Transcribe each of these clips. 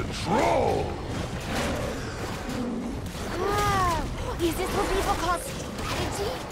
Control! Wow! Is this what people call strategy?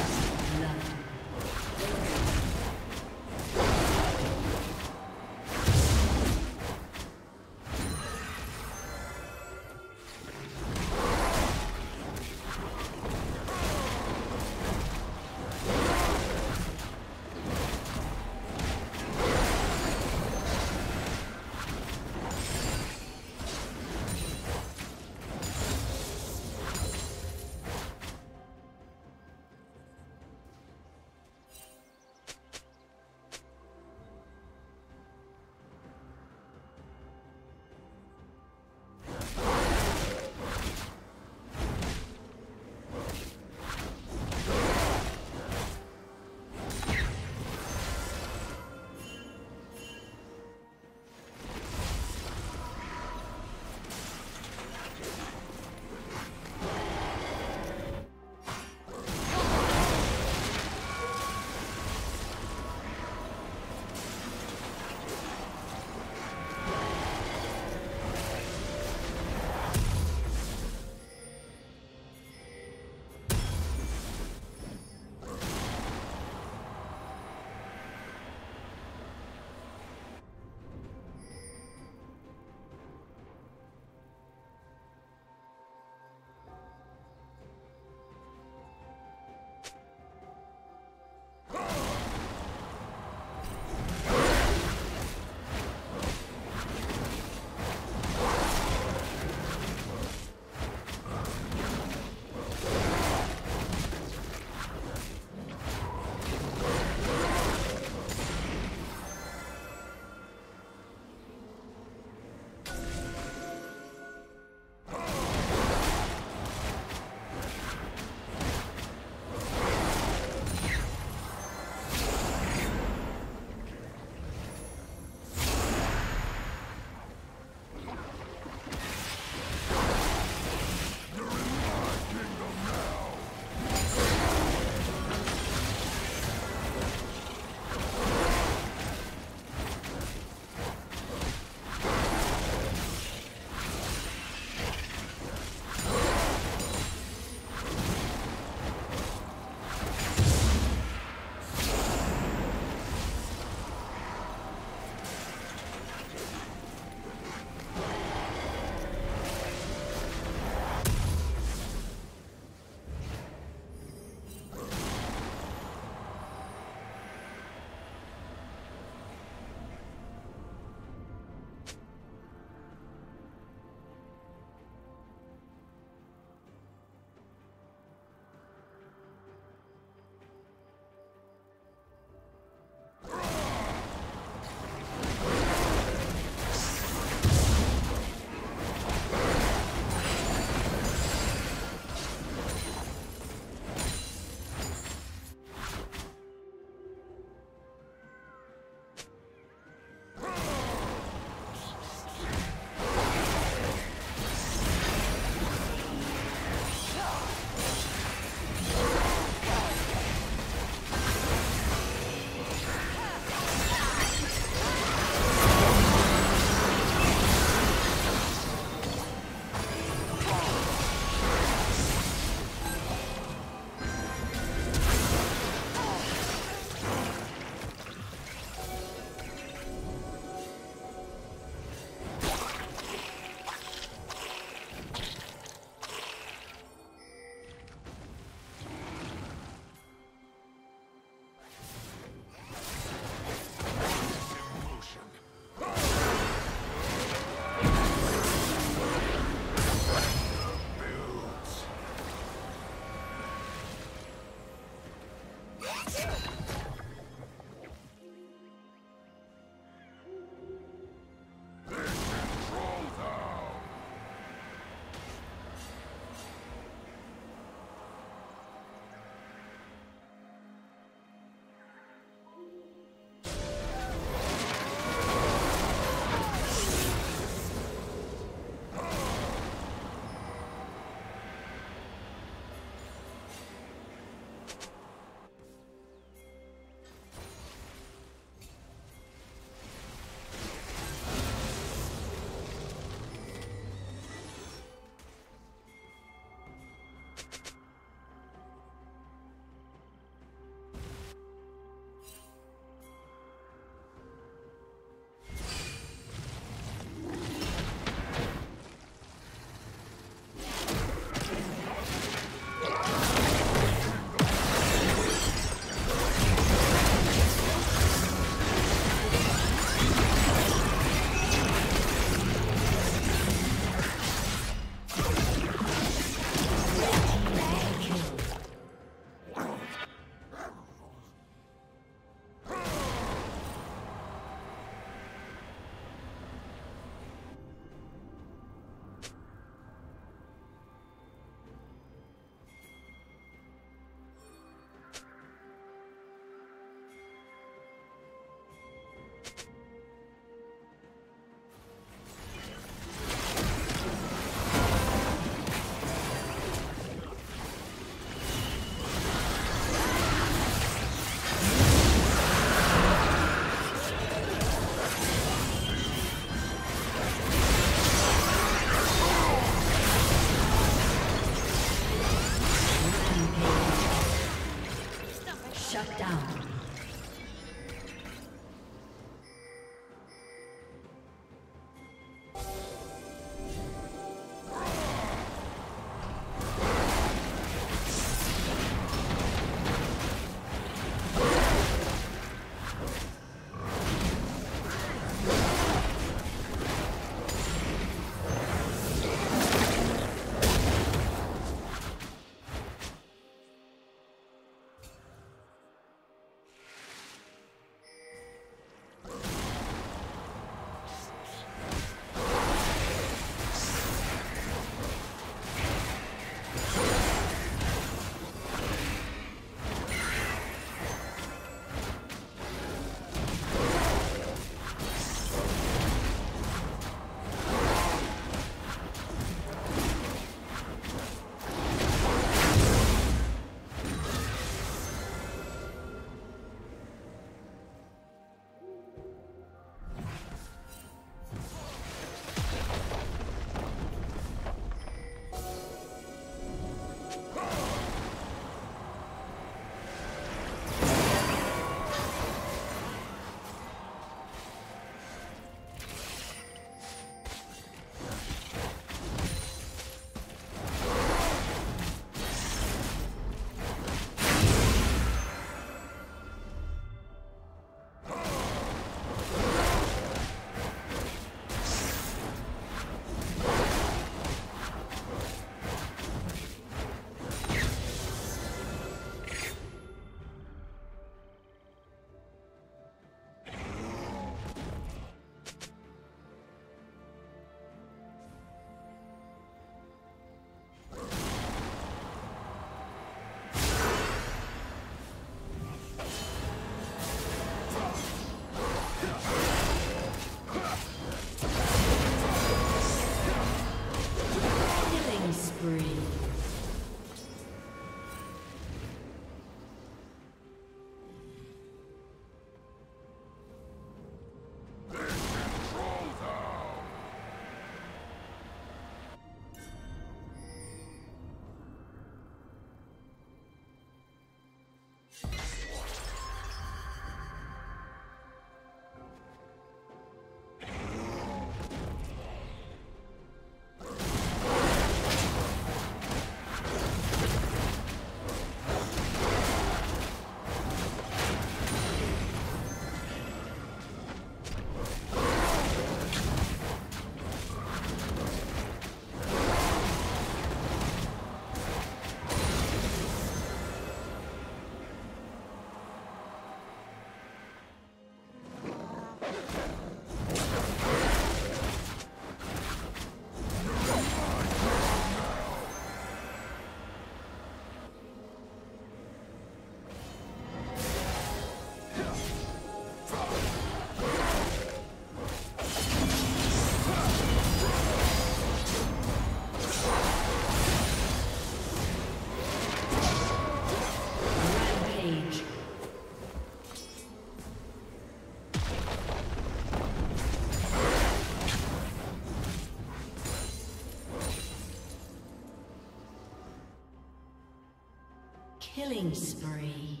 Killing spree.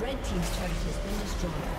Red team's turret has been destroyed.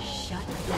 Shut up.